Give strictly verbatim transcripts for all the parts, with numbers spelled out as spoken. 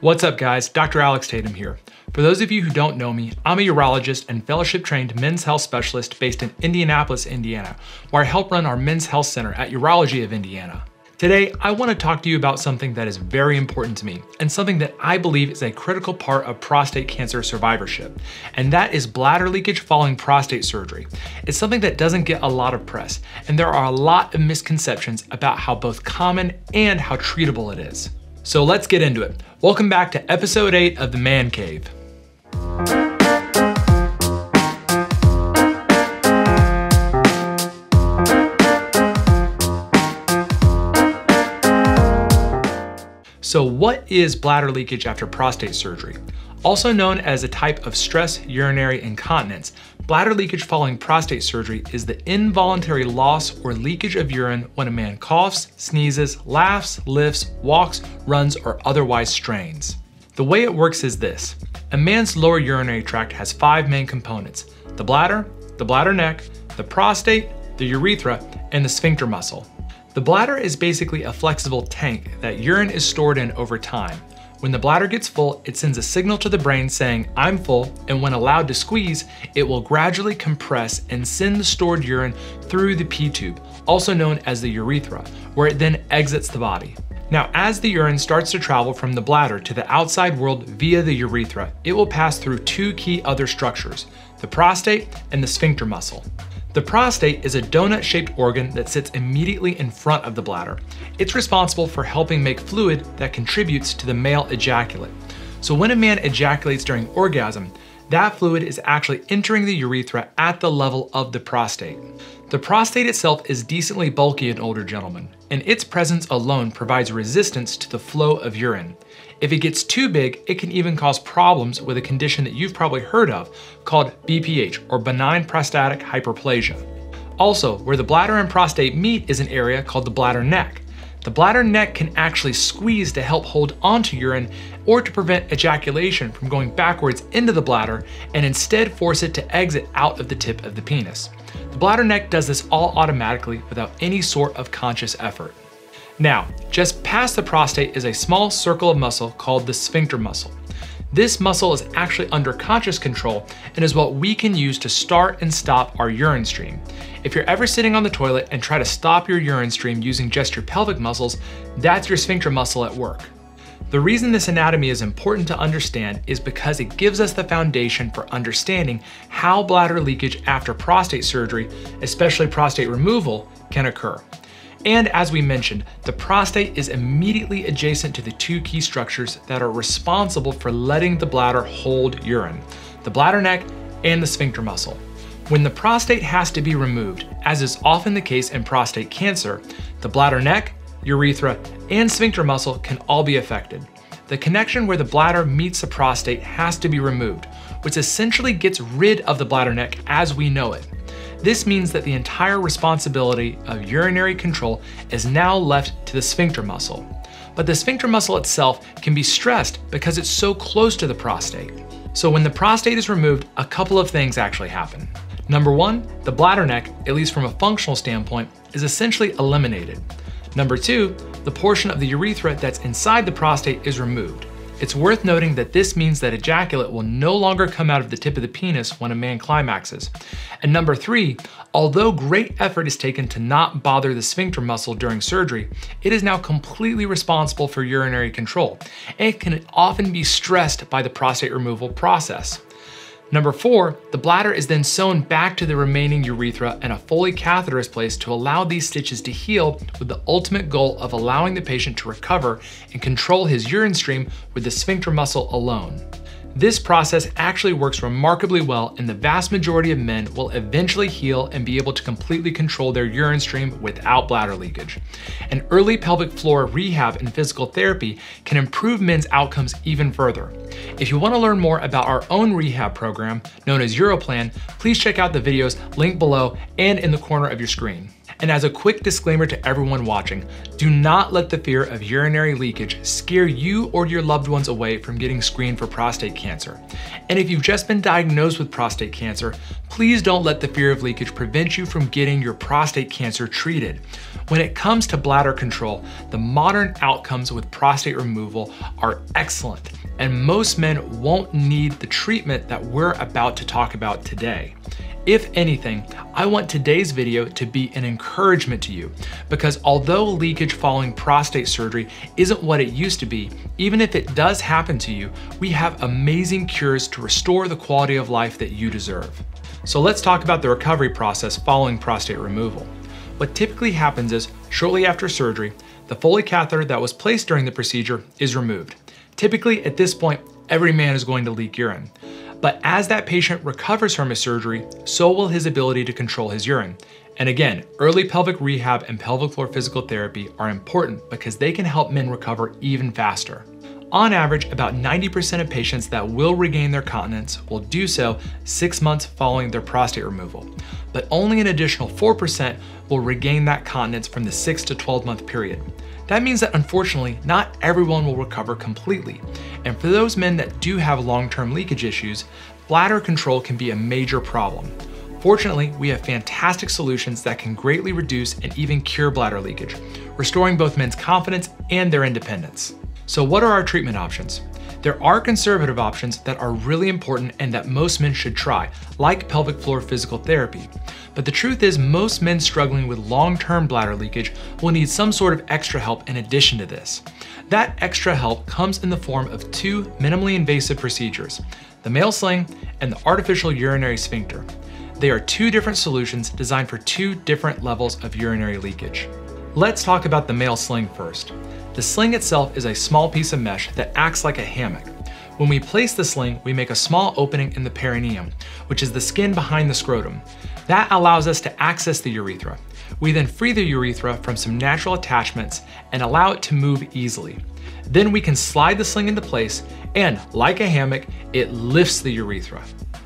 What's up guys, Doctor Alex Tatem here. For those of you who don't know me, I'm a urologist and fellowship-trained men's health specialist based in Indianapolis, Indiana, where I help run our men's health center at Urology of Indiana. Today, I want to talk to you about something that is very important to me and something that I believe is a critical part of prostate cancer survivorship, and that is bladder leakage following prostate surgery. It's something that doesn't get a lot of press, and there are a lot of misconceptions about how both common and how treatable it is. So let's get into it. Welcome back to episode eight of The Man Cave. So what is bladder leakage after prostate surgery? Also known as a type of stress urinary incontinence, bladder leakage following prostate surgery is the involuntary loss or leakage of urine when a man coughs, sneezes, laughs, lifts, walks, runs, or otherwise strains. The way it works is this. A man's lower urinary tract has five main components: the bladder, the bladder neck, the prostate, the urethra, and the sphincter muscle. The bladder is basically a flexible tank that urine is stored in over time. When the bladder gets full, it sends a signal to the brain saying, "I'm full," and when allowed to squeeze, it will gradually compress and send the stored urine through the pee tube, also known as the urethra, where it then exits the body. Now, as the urine starts to travel from the bladder to the outside world via the urethra, it will pass through two key other structures, the prostate and the sphincter muscle. The prostate is a donut-shaped organ that sits immediately in front of the bladder. It's responsible for helping make fluid that contributes to the male ejaculate. So when a man ejaculates during orgasm, that fluid is actually entering the urethra at the level of the prostate. The prostate itself is decently bulky in older gentlemen, and its presence alone provides resistance to the flow of urine. If it gets too big, it can even cause problems with a condition that you've probably heard of called B P H, or benign prostatic hyperplasia. Also, where the bladder and prostate meet is an area called the bladder neck. The bladder neck can actually squeeze to help hold onto urine or to prevent ejaculation from going backwards into the bladder and instead force it to exit out of the tip of the penis. The bladder neck does this all automatically without any sort of conscious effort. Now, just past the prostate is a small circle of muscle called the sphincter muscle. This muscle is actually under conscious control and is what we can use to start and stop our urine stream. If you're ever sitting on the toilet and try to stop your urine stream using just your pelvic muscles, that's your sphincter muscle at work. The reason this anatomy is important to understand is because it gives us the foundation for understanding how bladder leakage after prostate surgery, especially prostate removal, can occur. And as we mentioned, the prostate is immediately adjacent to the two key structures that are responsible for letting the bladder hold urine, the bladder neck and the sphincter muscle. When the prostate has to be removed, as is often the case in prostate cancer, the bladder neck, urethra, and sphincter muscle can all be affected. The connection where the bladder meets the prostate has to be removed, which essentially gets rid of the bladder neck as we know it. This means that the entire responsibility of urinary control is now left to the sphincter muscle. But the sphincter muscle itself can be stressed because it's so close to the prostate. So when the prostate is removed, a couple of things actually happen. Number one, the bladder neck, at least from a functional standpoint, is essentially eliminated. Number two, the portion of the urethra that's inside the prostate is removed. It's worth noting that this means that ejaculate will no longer come out of the tip of the penis when a man climaxes. And number three, although great effort is taken to not bother the sphincter muscle during surgery, it is now completely responsible for urinary control, and it can often be stressed by the prostate removal process. Number four, the bladder is then sewn back to the remaining urethra and a Foley catheter is placed to allow these stitches to heal, with the ultimate goal of allowing the patient to recover and control his urine stream with the sphincter muscle alone. This process actually works remarkably well, and the vast majority of men will eventually heal and be able to completely control their urine stream without bladder leakage. And early pelvic floor rehab and physical therapy can improve men's outcomes even further. If you want to learn more about our own rehab program, known as Uroplan, please check out the videos linked below and in the corner of your screen. And as a quick disclaimer to everyone watching, do not let the fear of urinary leakage scare you or your loved ones away from getting screened for prostate cancer. And if you've just been diagnosed with prostate cancer, please don't let the fear of leakage prevent you from getting your prostate cancer treated. When it comes to bladder control, the modern outcomes with prostate removal are excellent, and most men won't need the treatment that we're about to talk about today. If anything, I want today's video to be an encouragement to you, because although leakage following prostate surgery isn't what it used to be, even if it does happen to you, we have amazing cures to restore the quality of life that you deserve. So let's talk about the recovery process following prostate removal. What typically happens is, shortly after surgery, the Foley catheter that was placed during the procedure is removed. Typically, at this point, every man is going to leak urine. But as that patient recovers from his surgery, so will his ability to control his urine. And again, early pelvic rehab and pelvic floor physical therapy are important because they can help men recover even faster. On average, about ninety percent of patients that will regain their continence will do so six months following their prostate removal, but only an additional four percent will regain that continence from the six to twelve month period. That means that unfortunately, not everyone will recover completely. And for those men that do have long-term leakage issues, bladder control can be a major problem. Fortunately, we have fantastic solutions that can greatly reduce and even cure bladder leakage, restoring both men's confidence and their independence. So what are our treatment options? There are conservative options that are really important and that most men should try, like pelvic floor physical therapy. But the truth is, most men struggling with long-term bladder leakage will need some sort of extra help in addition to this. That extra help comes in the form of two minimally invasive procedures, the male sling and the artificial urinary sphincter. They are two different solutions designed for two different levels of urinary leakage. Let's talk about the male sling first. The sling itself is a small piece of mesh that acts like a hammock. When we place the sling, we make a small opening in the perineum, which is the skin behind the scrotum. That allows us to access the urethra. We then free the urethra from some natural attachments and allow it to move easily. Then we can slide the sling into place and, like a hammock, it lifts the urethra.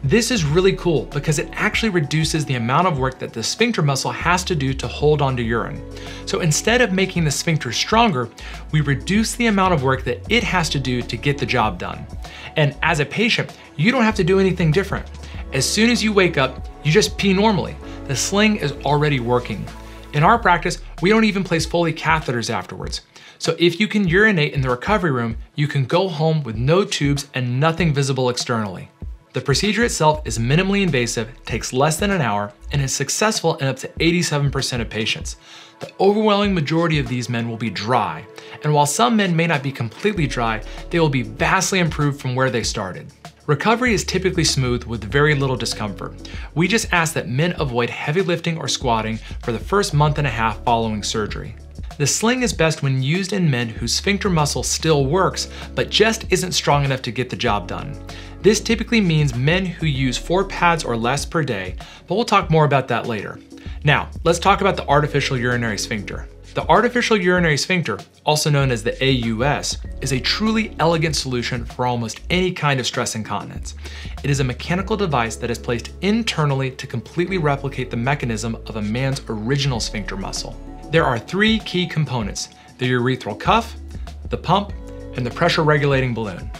This is really cool because it actually reduces the amount of work that the sphincter muscle has to do to hold onto urine. So instead of making the sphincter stronger, we reduce the amount of work that it has to do to get the job done. And as a patient, you don't have to do anything different. As soon as you wake up, you just pee normally. The sling is already working. In our practice, we don't even place Foley catheters afterwards. So if you can urinate in the recovery room, you can go home with no tubes and nothing visible externally. The procedure itself is minimally invasive, takes less than an hour, and is successful in up to eighty-seven percent of patients. The overwhelming majority of these men will be dry, and while some men may not be completely dry, they will be vastly improved from where they started. Recovery is typically smooth with very little discomfort. We just ask that men avoid heavy lifting or squatting for the first month and a half following surgery. The sling is best when used in men whose sphincter muscle still works, but just isn't strong enough to get the job done. This typically means men who use four pads or less per day, but we'll talk more about that later. Now, let's talk about the artificial urinary sphincter. The artificial urinary sphincter, also known as the A U S, is a truly elegant solution for almost any kind of stress incontinence. It is a mechanical device that is placed internally to completely replicate the mechanism of a man's original sphincter muscle. There are three key components: the urethral cuff, the pump, and the pressure regulating balloon.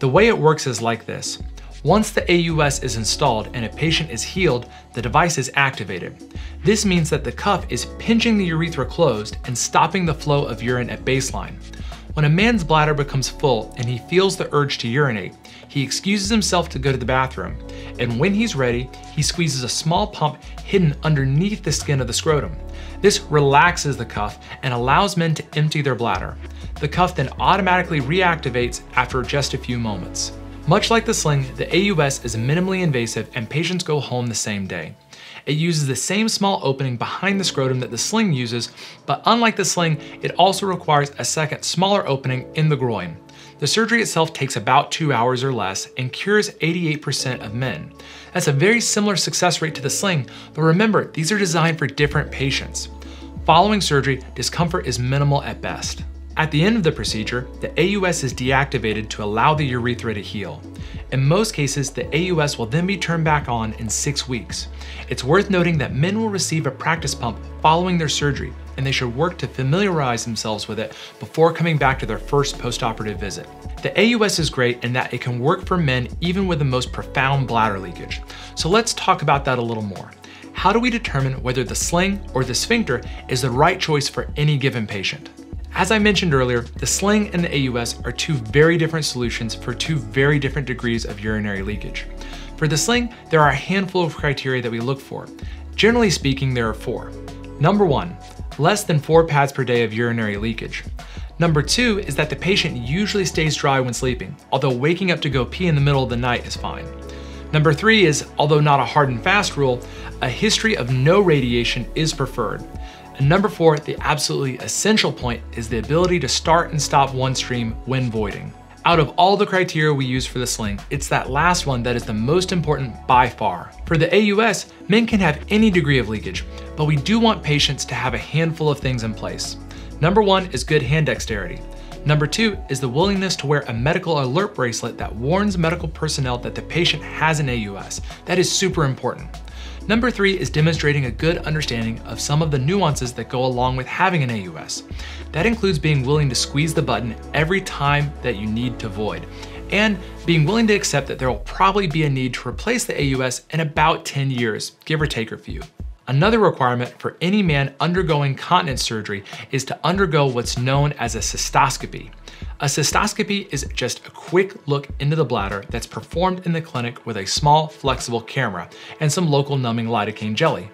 The way it works is like this. Once the A U S is installed and a patient is healed, the device is activated. This means that the cuff is pinching the urethra closed and stopping the flow of urine at baseline. When a man's bladder becomes full and he feels the urge to urinate, he excuses himself to go to the bathroom. And when he's ready, he squeezes a small pump hidden underneath the skin of the scrotum. This relaxes the cuff and allows men to empty their bladder. The cuff then automatically reactivates after just a few moments. Much like the sling, the A U S is minimally invasive and patients go home the same day. It uses the same small opening behind the scrotum that the sling uses, but unlike the sling, it also requires a second smaller opening in the groin. The surgery itself takes about two hours or less and cures eighty-eight percent of men. That's a very similar success rate to the sling, but remember, these are designed for different patients. Following surgery, discomfort is minimal at best. At the end of the procedure, the A U S is deactivated to allow the urethra to heal. In most cases, the A U S will then be turned back on in six weeks. It's worth noting that men will receive a practice pump following their surgery, and they should work to familiarize themselves with it before coming back to their first postoperative visit. The A U S is great in that it can work for men even with the most profound bladder leakage. So let's talk about that a little more. How do we determine whether the sling or the sphincter is the right choice for any given patient? As I mentioned earlier, the sling and the A U S are two very different solutions for two very different degrees of urinary leakage. For the sling, there are a handful of criteria that we look for. Generally speaking, there are four. Number one, less than four pads per day of urinary leakage. Number two is that the patient usually stays dry when sleeping, although waking up to go pee in the middle of the night is fine. Number three is, although not a hard and fast rule, a history of no radiation is preferred. And number four, the absolutely essential point is the ability to start and stop one stream when voiding. Out of all the criteria we use for the sling, it's that last one that is the most important by far. For the A U S, men can have any degree of leakage, but we do want patients to have a handful of things in place. Number one is good hand dexterity. Number two is the willingness to wear a medical alert bracelet that warns medical personnel that the patient has an A U S. That is super important. Number three is demonstrating a good understanding of some of the nuances that go along with having an A U S. That includes being willing to squeeze the button every time that you need to void, and being willing to accept that there will probably be a need to replace the A U S in about ten years, give or take a few. Another requirement for any man undergoing continence surgery is to undergo what's known as a cystoscopy. A cystoscopy is just a quick look into the bladder that's performed in the clinic with a small, flexible camera and some local numbing lidocaine jelly.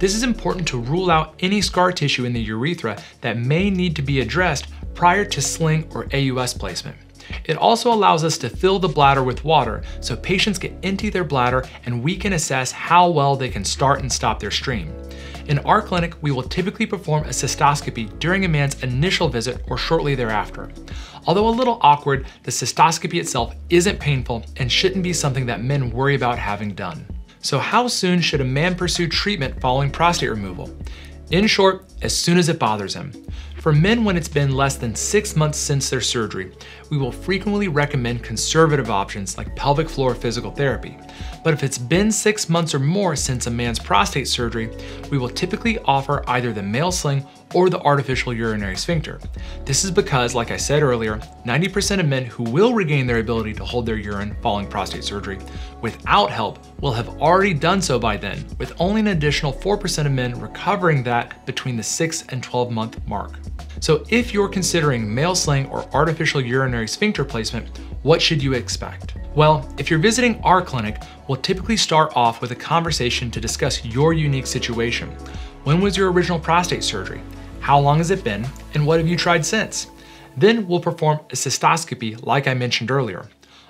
This is important to rule out any scar tissue in the urethra that may need to be addressed prior to sling or A U S placement. It also allows us to fill the bladder with water so patients get into their bladder and we can assess how well they can start and stop their stream. In our clinic, we will typically perform a cystoscopy during a man's initial visit or shortly thereafter. Although a little awkward, the cystoscopy itself isn't painful and shouldn't be something that men worry about having done. So how soon should a man pursue treatment following prostate removal? In short, as soon as it bothers him. For men, when it's been less than six months since their surgery, we will frequently recommend conservative options like pelvic floor physical therapy. But if it's been six months or more since a man's prostate surgery, we will typically offer either the male sling or the artificial urinary sphincter. This is because, like I said earlier, ninety percent of men who will regain their ability to hold their urine following prostate surgery without help will have already done so by then, with only an additional four percent of men recovering that between the six and twelve month mark. So if you're considering male sling or artificial urinary sphincter placement, what should you expect? Well, if you're visiting our clinic, we'll typically start off with a conversation to discuss your unique situation. When was your original prostate surgery? How long has it been? And what have you tried since? Then we'll perform a cystoscopy like I mentioned earlier.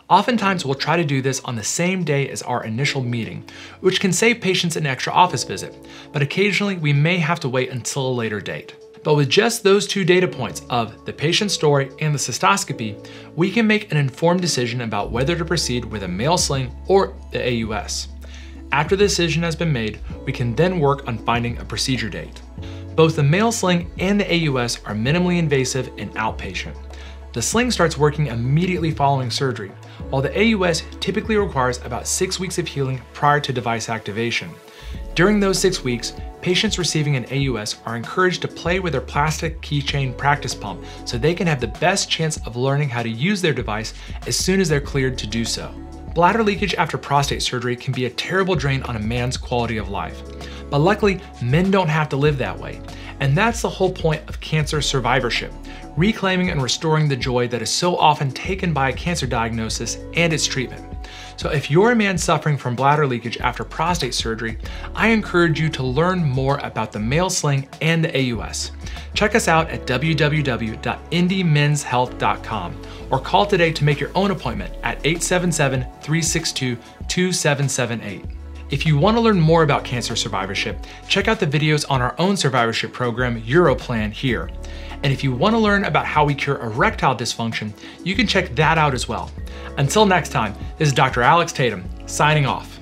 Oftentimes, we'll try to do this on the same day as our initial meeting, which can save patients an extra office visit, but occasionally we may have to wait until a later date. But with just those two data points of the patient's story and the cystoscopy, we can make an informed decision about whether to proceed with a male sling or the A U S. After the decision has been made, we can then work on finding a procedure date. Both the male sling and the A U S are minimally invasive and outpatient. The sling starts working immediately following surgery, while the A U S typically requires about six weeks of healing prior to device activation. During those six weeks, patients receiving an A U S are encouraged to play with their plastic keychain practice pump so they can have the best chance of learning how to use their device as soon as they're cleared to do so. Bladder leakage after prostate surgery can be a terrible drain on a man's quality of life. But luckily, men don't have to live that way. And that's the whole point of cancer survivorship, reclaiming and restoring the joy that is so often taken by a cancer diagnosis and its treatment. So if you're a man suffering from bladder leakage after prostate surgery, I encourage you to learn more about the male sling and the A U S. Check us out at w w w dot indy men's health dot com or call today to make your own appointment at eight seven seven, three six two, two seven seven eight. If you want to learn more about cancer survivorship, check out the videos on our own survivorship program, Uroplan, here. And if you want to learn about how we cure erectile dysfunction, you can check that out as well. Until next time, this is Doctor Alex Tatem, signing off.